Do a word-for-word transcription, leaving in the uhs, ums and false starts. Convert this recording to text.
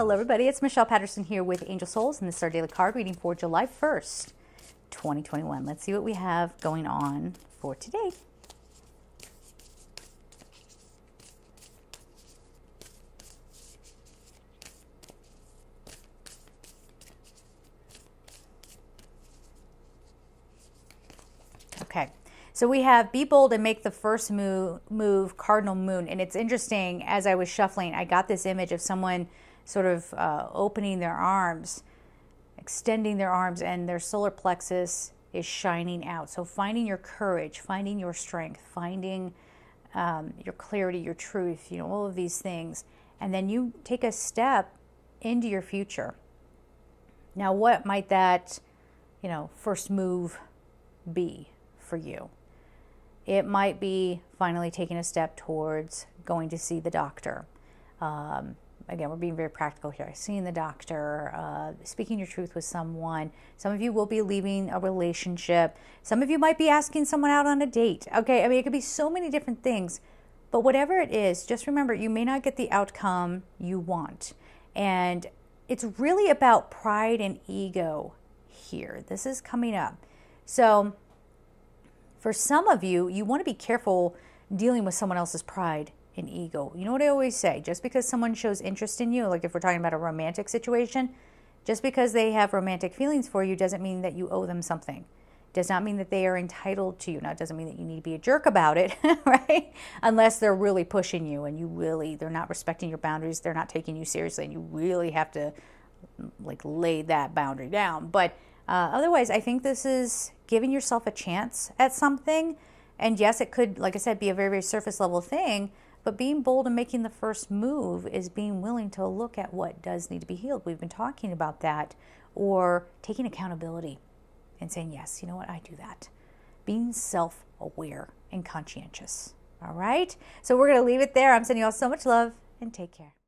Hello everybody, it's Michelle Patterson here with Angel Souls, and this is our daily card reading for July first, twenty twenty-one. Let's see what we have going on for today. Okay, so we have Be Bold and Make the First Move, move Cardinal Moon, and it's interesting, as I was shuffling, I got this image of someone sort of uh, opening their arms, extending their arms, and their solar plexus is shining out. So finding your courage, finding your strength, finding um, your clarity, your truth, you know, all of these things. And then you take a step into your future. Now, what might that, you know, first move be for you? It might be finally taking a step towards going to see the doctor. Um, Again, we're being very practical here. Seeing the doctor, uh, speaking your truth with someone. Some of you will be leaving a relationship. Some of you might be asking someone out on a date. Okay, I mean, it could be so many different things. But whatever it is, just remember, you may not get the outcome you want. And it's really about pride and ego here. This is coming up. So for some of you, you want to be careful dealing with someone else's pride and ego. You know what I always say? Just because someone shows interest in you, like if we're talking about a romantic situation, just because they have romantic feelings for you doesn't mean that you owe them something. Does not mean that they are entitled to you. Now, it doesn't mean that you need to be a jerk about it, right? Unless they're really pushing you and you really, they're not respecting your boundaries, they're not taking you seriously, and you really have to like lay that boundary down. But uh, otherwise, I think this is giving yourself a chance at something. And yes, it could, like I said, be a very, very surface level thing. But being bold and making the first move is being willing to look at what does need to be healed. We've been talking about that. Or taking accountability and saying, yes, you know what, I do that. Being self-aware and conscientious. All right? So we're going to leave it there. I'm sending you all so much love, and take care.